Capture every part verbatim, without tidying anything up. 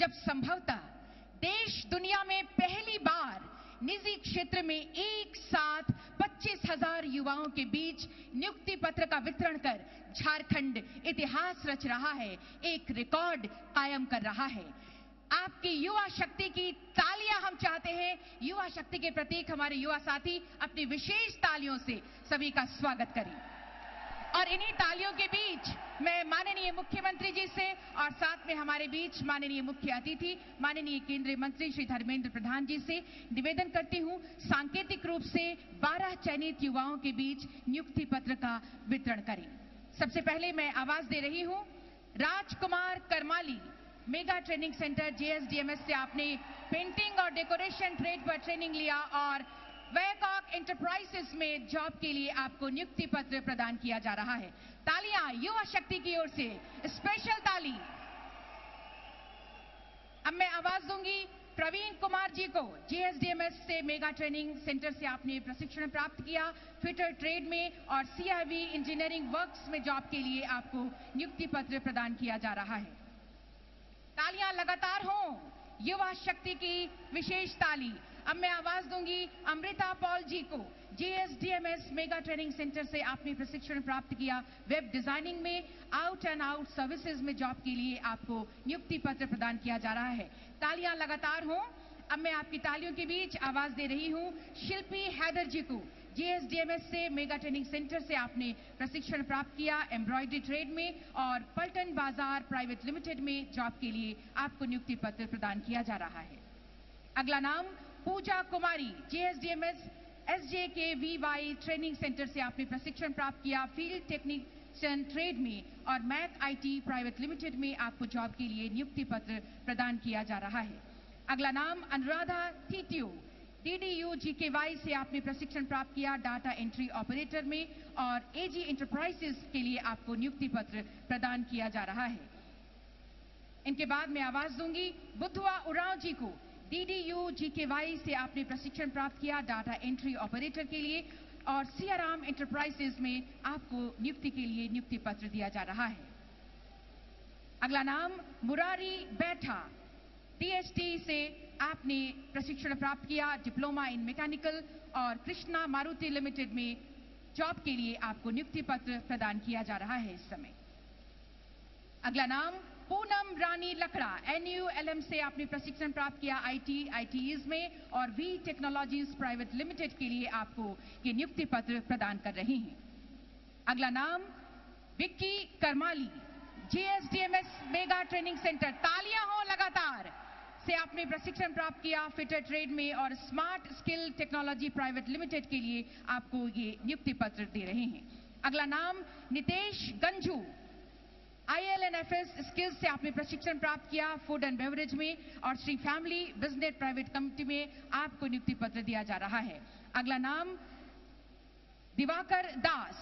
जब संभवतः देश दुनिया में पहली बार निजी क्षेत्र में एक साथ पच्चीस हजार युवाओं के बीच नियुक्ति पत्र का वितरण कर झारखंड इतिहास रच रहा है, एक रिकॉर्ड कायम कर रहा है। आपकी युवा शक्ति की तालियां हम चाहते हैं। युवा शक्ति के प्रतीक हमारे युवा साथी अपनी विशेष तालियों से सभी का स्वागत करें। और इन्हीं तालियों के बीच मैं माननीय मुख्यमंत्री जी से और साथ में हमारे बीच माननीय मुख्य अतिथि माननीय केंद्रीय मंत्री श्री धर्मेंद्र प्रधान जी से निवेदन करती हूं, सांकेतिक रूप से बारह चयनित युवाओं के बीच नियुक्ति पत्र का वितरण करें। सबसे पहले मैं आवाज दे रही हूं Rajkumar Karmali, mega training centre J S D M S से आपने पेंटिंग और डेकोरेशन ट्रेड पर ट्रेनिंग लिया और वैकॉक एंटरप्राइजेस में जॉब के लिए आपको नियुक्ति पत्र प्रदान किया जा रहा है। तालियां युवा शक्ति की ओर से, स्पेशल ताली। अब मैं आवाज दूंगी प्रवीण कुमार जी को, J S D M S से मेगा ट्रेनिंग सेंटर से आपने प्रशिक्षण प्राप्त किया, फिटर ट्रेड में और C I V engineering works में जॉब के लिए आपको नियुक्ति पत्र प्रदान किया जा रहा है। तालियां लगातार हों, युवा शक्ति की विशेष ताली। अब मैं आवाज दूंगी अमृता पाल जी को, J S D M S mega training centre से आपने प्रशिक्षण प्राप्त किया, वेब डिजाइनिंग में आउट एंड आउट सर्विसेज में जॉब के लिए आपको नियुक्ति पत्र प्रदान किया जा रहा है। तालियां लगातार हों। अब मैं आपकी तालियों के बीच आवाज दे रही हूं शिल्पी हैदर जी को, J S D M S से मेगा ट्रेनिंग सेंटर से आपने प्रशिक्षण प्राप्त किया, एम्ब्रॉयडरी ट्रेड में और पलटन बाजार प्राइवेट लिमिटेड में जॉब के लिए आपको नियुक्ति पत्र प्रदान किया जा रहा है। अगला नाम Puja Kumari, J S D M S S J K V Y training centre से आपने प्रशिक्षण प्राप्त किया, फील्ड टेक्नीशियन ट्रेड में और मैथ आई प्राइवेट लिमिटेड में आपको जॉब के लिए नियुक्ति पत्र प्रदान किया जा रहा है। अगला नाम Anuradha Thitio, D D U G K Y से आपने प्रशिक्षण प्राप्त किया, डाटा एंट्री ऑपरेटर में और एजी इंटरप्राइजेस के लिए आपको नियुक्ति पत्र प्रदान किया जा रहा है। इनके बाद मैं आवाज दूंगी बुधवा उरांव जी को, D D U G K Y से आपने प्रशिक्षण प्राप्त किया, डाटा एंट्री ऑपरेटर के लिए और सीराम इंटरप्राइजेस में आपको नियुक्ति के लिए नियुक्ति पत्र दिया जा रहा है। अगला नाम मुरारी बैठा, डी एस टी से आपने प्रशिक्षण प्राप्त किया, डिप्लोमा इन मैकेनिकल और कृष्णा मारुति लिमिटेड में जॉब के लिए आपको नियुक्ति पत्र प्रदान किया जा रहा है इस समय। अगला नाम Poonam Rani Lakra, N U L से आपने प्रशिक्षण प्राप्त किया, आईटी आईटीज में और वीटेक्नोलॉजीज प्राइवेट लिमिटेड के लिए आपको ये नियुक्ति पत्र प्रदान कर रही हैं। अगला नाम Vicky Karmali, J S D M S mega training centre, तालियां हो लगातार, से आपने प्रशिक्षण प्राप्त किया, फिटर ट्रेड में और smart skill technology private limited के लिए आपको ये नियुक्ति पत्र दे रहे हैं। अगला नाम Nitesh Ganju, I L N F S skills से आपने प्रशिक्षण प्राप्त किया, फूड एंड बेवरेज में और Shri family business private company में आपको नियुक्ति पत्र दिया जा रहा है। अगला नाम दिवाकर दास,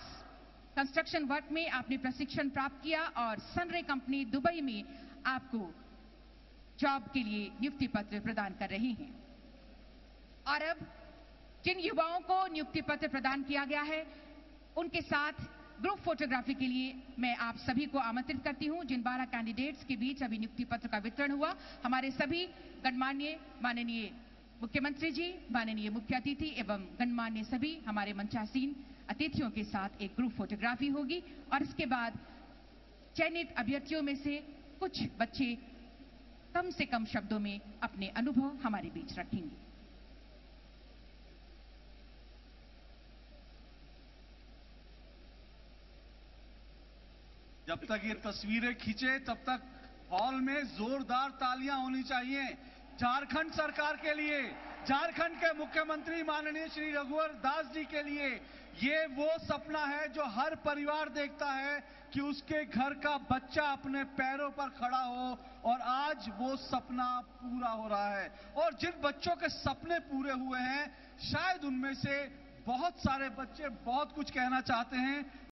कंस्ट्रक्शन वर्क में आपने प्रशिक्षण प्राप्त किया और सनरे कंपनी दुबई में आपको जॉब के लिए नियुक्ति पत्र प्रदान कर रही हैं। और अब जिन युवाओं को नियुक्ति पत्र प्रदान किया गया है उनके साथ ग्रुप फोटोग्राफी के लिए मैं आप सभी को आमंत्रित करती हूं। जिन बारह कैंडिडेट्स के बीच अभी नियुक्ति पत्र का वितरण हुआ, हमारे सभी गणमान्य माननीय मुख्यमंत्री जी, माननीय मुख्य अतिथि एवं गणमान्य सभी हमारे मंचासीन अतिथियों के साथ एक ग्रुप फोटोग्राफी होगी और इसके बाद चयनित अभ्यर्थियों में से कुछ बच्चे कम से कम शब्दों में अपने अनुभव हमारे बीच रखेंगे। जब तक ये तस्वीरें खींचे तब तक हॉल में जोरदार तालियां होनी चाहिए झारखंड सरकार के लिए, झारखंड के मुख्यमंत्री माननीय श्री रघुवर दास जी के लिए। ये वो सपना है जो हर परिवार देखता है कि उसके घर का बच्चा अपने पैरों पर खड़ा हो, और आज वो सपना पूरा हो रहा है। और जिन बच्चों के सपने पूरे हुए हैं, शायद उनमें से बहुत सारे बच्चे बहुत कुछ कहना चाहते हैं।